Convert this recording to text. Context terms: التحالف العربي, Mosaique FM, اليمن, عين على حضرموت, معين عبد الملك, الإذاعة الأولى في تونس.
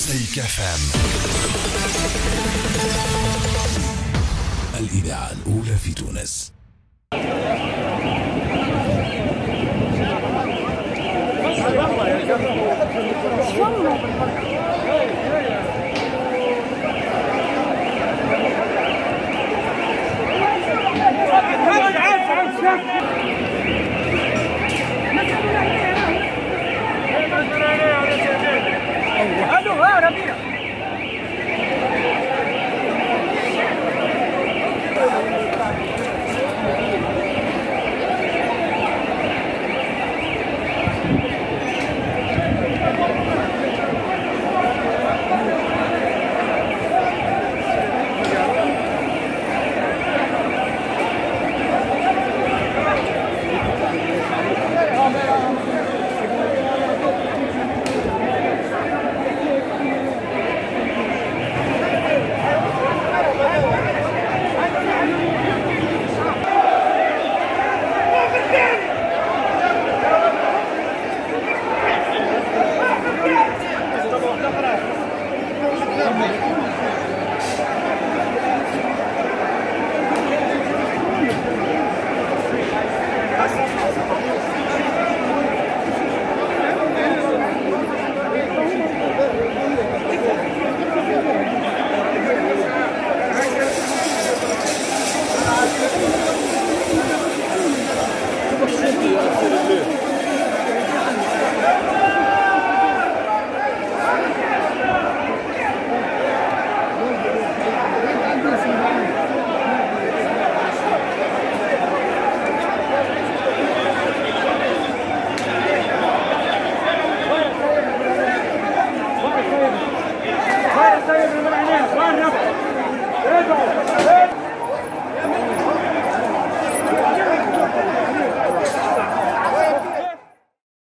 مزيك اف ام الإذاعة الأولى في تونس. Let's go!